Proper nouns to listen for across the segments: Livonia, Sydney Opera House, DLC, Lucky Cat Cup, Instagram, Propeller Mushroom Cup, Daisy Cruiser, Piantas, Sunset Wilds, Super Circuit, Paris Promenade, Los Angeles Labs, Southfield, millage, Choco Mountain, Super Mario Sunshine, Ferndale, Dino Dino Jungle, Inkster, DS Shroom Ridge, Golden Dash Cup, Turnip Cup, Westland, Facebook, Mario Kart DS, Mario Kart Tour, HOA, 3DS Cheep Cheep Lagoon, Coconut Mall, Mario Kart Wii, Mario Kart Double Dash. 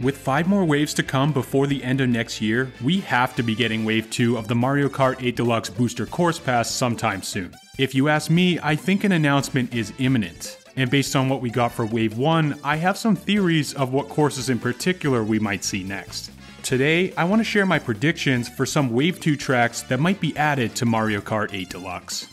With 5 more waves to come before the end of next year, we have to be getting Wave 2 of the Mario Kart 8 Deluxe Booster Course Pass sometime soon. If you ask me, I think an announcement is imminent. And based on what we got for Wave 1, I have some theories of what courses in particular we might see next. Today, I want to share my predictions for some Wave 2 tracks that might be added to Mario Kart 8 Deluxe.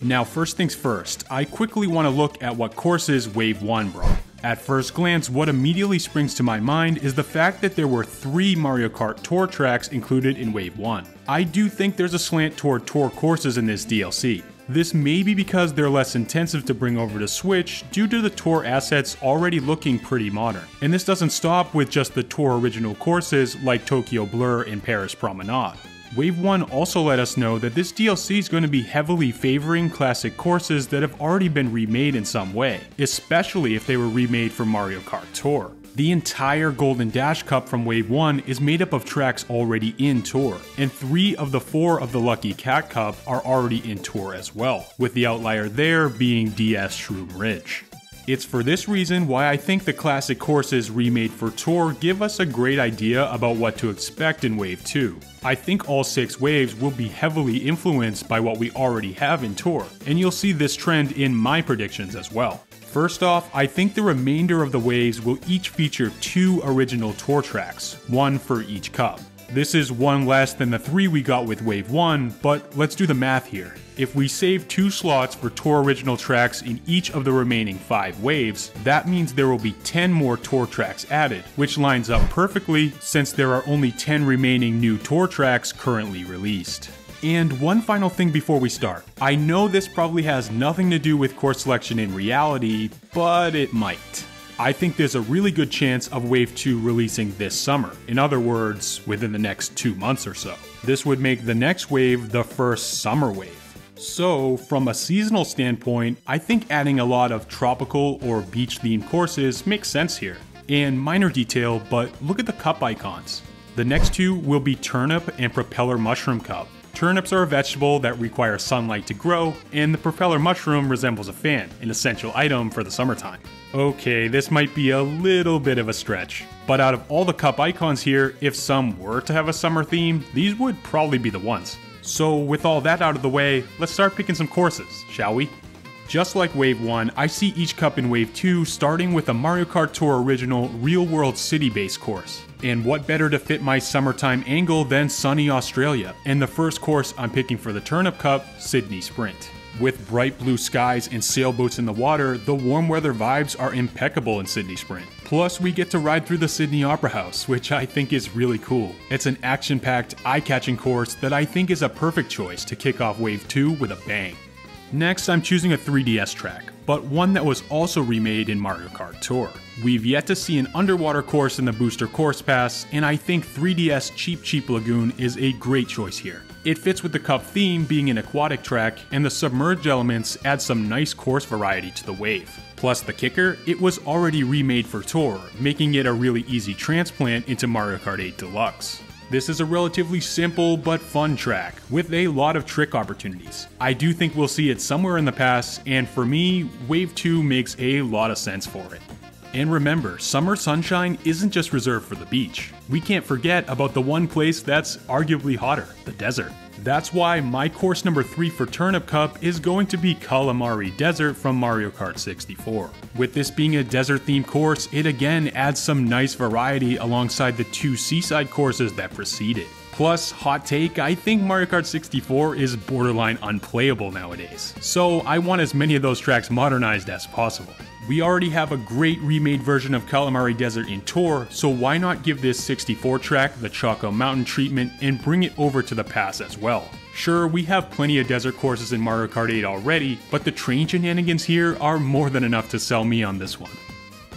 Now, first things first, I quickly want to look at what courses Wave 1 brought. At first glance, what immediately springs to my mind is the fact that there were 3 Mario Kart Tour tracks included in Wave 1. I do think there's a slant toward Tour courses in this DLC. This may be because they're less intensive to bring over to Switch due to the Tour assets already looking pretty modern. And this doesn't stop with just the Tour original courses like Tokyo Blur and Paris Promenade. Wave 1 also let us know that this DLC is going to be heavily favoring classic courses that have already been remade in some way, especially if they were remade for Mario Kart Tour. The entire Golden Dash Cup from Wave 1 is made up of tracks already in Tour, and 3 of the 4 of the Lucky Cat Cup are already in Tour as well, with the outlier there being DS Shroom Ridge. It's for this reason why I think the classic courses remade for Tour give us a great idea about what to expect in Wave 2. I think all 6 waves will be heavily influenced by what we already have in Tour, and you'll see this trend in my predictions as well. First off, I think the remainder of the waves will each feature 2 original Tour tracks, one for each cup. This is one less than the 3 we got with Wave 1, but let's do the math here. If we save 2 slots for Tour original tracks in each of the remaining 5 waves, that means there will be 10 more Tour tracks added, which lines up perfectly since there are only 10 remaining new Tour tracks currently released. And one final thing before we start. I know this probably has nothing to do with course selection in reality, but it might. I think there's a really good chance of Wave 2 releasing this summer. In other words, within the next 2 months or so. This would make the next wave the first summer wave. So, from a seasonal standpoint, I think adding a lot of tropical or beach-themed courses makes sense here. And minor detail, but look at the cup icons. The next 2 will be Turnip and Propeller Mushroom Cup. Turnips are a vegetable that requires sunlight to grow, and the propeller mushroom resembles a fan, an essential item for the summertime. Okay, this might be a little bit of a stretch, but out of all the cup icons here, if some were to have a summer theme, these would probably be the ones. So with all that out of the way, let's start picking some courses, shall we? Just like Wave 1, I see each cup in Wave 2 starting with a Mario Kart Tour original real-world city-based course. And what better to fit my summertime angle than sunny Australia, and the first course I'm picking for the Turnip Cup, Sydney Sprint. With bright blue skies and sailboats in the water, the warm weather vibes are impeccable in Sydney Sprint. Plus, we get to ride through the Sydney Opera House, which I think is really cool. It's an action-packed, eye-catching course that I think is a perfect choice to kick off Wave 2 with a bang. Next, I'm choosing a 3DS track, but one that was also remade in Mario Kart Tour. We've yet to see an underwater course in the Booster Course Pass, and I think 3DS Cheep Cheep Lagoon is a great choice here. It fits with the cup theme being an aquatic track, and the submerged elements add some nice course variety to the wave. Plus the kicker, it was already remade for Tour, making it a really easy transplant into Mario Kart 8 Deluxe. This is a relatively simple but fun track, with a lot of trick opportunities. I do think we'll see it somewhere in the pass, and for me, Wave 2 makes a lot of sense for it. And remember, summer sunshine isn't just reserved for the beach. We can't forget about the one place that's arguably hotter, the desert. That's why my course number 3 for Turnip Cup is going to be Kalimari Desert from Mario Kart 64. With this being a desert-themed course, it again adds some nice variety alongside the 2 seaside courses that precede it. Plus, hot take, I think Mario Kart 64 is borderline unplayable nowadays, so I want as many of those tracks modernized as possible. We already have a great remade version of Kalimari Desert in Tour, so why not give this 64 track the Choco Mountain treatment and bring it over to the pass as well? Sure, we have plenty of desert courses in Mario Kart 8 already, but the train shenanigans here are more than enough to sell me on this one.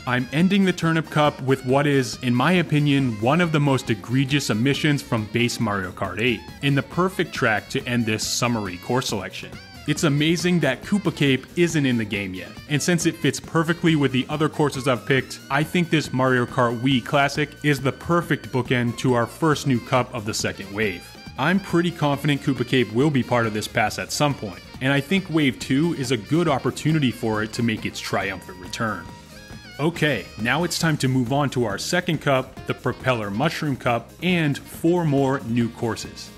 I'm ending the Turnip Cup with what is, in my opinion, one of the most egregious omissions from base Mario Kart 8, and the perfect track to end this summary course selection. It's amazing that Koopa Cape isn't in the game yet, and since it fits perfectly with the other courses I've picked, I think this Mario Kart Wii classic is the perfect bookend to our first new cup of the second wave. I'm pretty confident Koopa Cape will be part of this pass at some point, and I think Wave 2 is a good opportunity for it to make its triumphant return. Okay, now it's time to move on to our second cup, the Propeller Mushroom Cup, and 4 more new courses.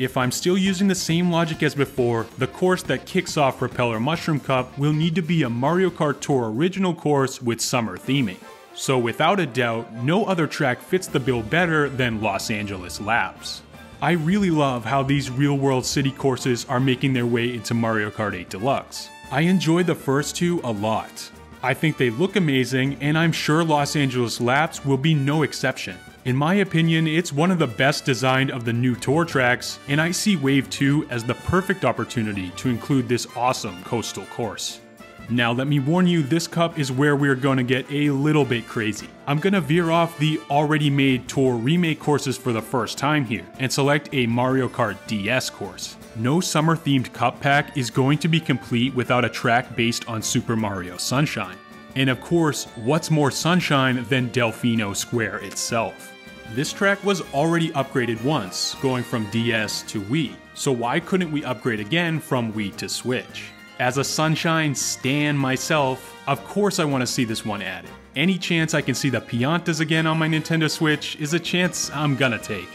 If I'm still using the same logic as before, the course that kicks off Propeller Mushroom Cup will need to be a Mario Kart Tour original course with summer theming. So without a doubt, no other track fits the bill better than Los Angeles Labs. I really love how these real-world city courses are making their way into Mario Kart 8 Deluxe. I enjoy the first two a lot. I think they look amazing, and I'm sure Los Angeles Labs will be no exception. In my opinion, it's one of the best designed of the new tour tracks, and I see Wave 2 as the perfect opportunity to include this awesome coastal course. Now let me warn you, this cup is where we're gonna get a little bit crazy. I'm gonna veer off the already made tour remake courses for the first time here, and select a Mario Kart DS course. No summer themed cup pack is going to be complete without a track based on Super Mario Sunshine. And of course, what's more sunshine than Delfino Square itself? This track was already upgraded once, going from DS to Wii, so why couldn't we upgrade again from Wii to Switch? As a Sunshine stan myself, of course I want to see this one added. Any chance I can see the Piantas again on my Nintendo Switch is a chance I'm gonna take.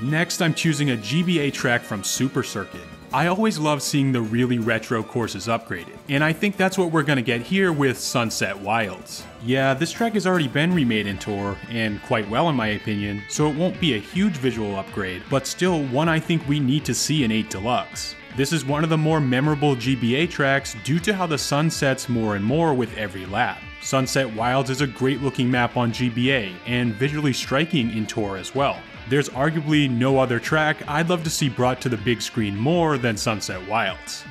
Next, I'm choosing a GBA track from Super Circuit. I always love seeing the really retro courses upgraded, and I think that's what we're gonna get here with Sunset Wilds. Yeah, this track has already been remade in Tour, and quite well in my opinion, so it won't be a huge visual upgrade, but still one I think we need to see in 8 Deluxe. This is one of the more memorable GBA tracks due to how the sun sets more and more with every lap. Sunset Wilds is a great looking map on GBA, and visually striking in Tour as well. There's arguably no other track I'd love to see brought to the big screen more than Sunset Wilds.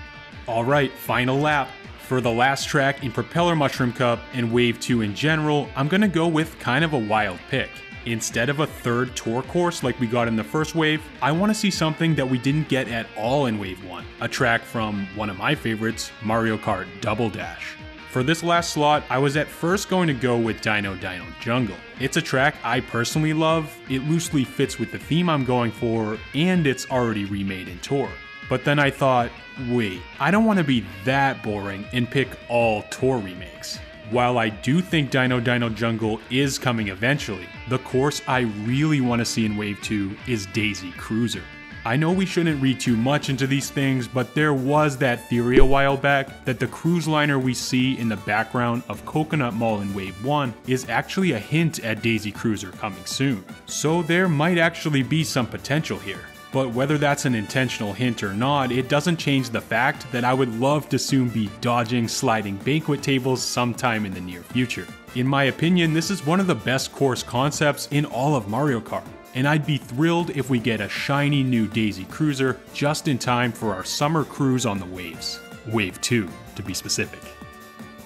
Alright, final lap. For the last track in Propeller Mushroom Cup and Wave 2 in general, I'm gonna go with kind of a wild pick. Instead of a third tour course like we got in the first wave, I want to see something that we didn't get at all in Wave 1, a track from one of my favorites, Mario Kart Double Dash. For this last slot, I was at first going to go with Dino Dino Jungle. It's a track I personally love, it loosely fits with the theme I'm going for, and it's already remade in Tour. But then I thought, wait, I don't want to be that boring and pick all Tour remakes. While I do think Dino Dino Jungle is coming eventually, the course I really want to see in Wave 2 is Daisy Cruiser. I know we shouldn't read too much into these things, but there was that theory a while back that the cruise liner we see in the background of Coconut Mall in Wave 1 is actually a hint at Daisy Cruiser coming soon. So there might actually be some potential here. But whether that's an intentional hint or not, it doesn't change the fact that I would love to soon be dodging sliding banquet tables sometime in the near future. In my opinion, this is one of the best course concepts in all of Mario Kart. And I'd be thrilled if we get a shiny new Daisy Cruiser just in time for our summer cruise on the waves. Wave 2, to be specific.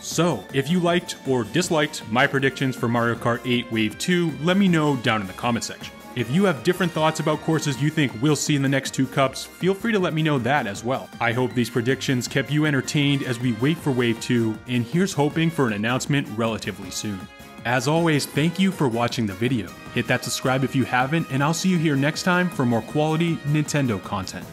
So, if you liked or disliked my predictions for Mario Kart 8 Wave 2, let me know down in the comment section. If you have different thoughts about courses you think we'll see in the next 2 cups, feel free to let me know that as well. I hope these predictions kept you entertained as we wait for Wave 2, and here's hoping for an announcement relatively soon. As always, thank you for watching the video. Hit that subscribe if you haven't, and I'll see you here next time for more quality Nintendo content.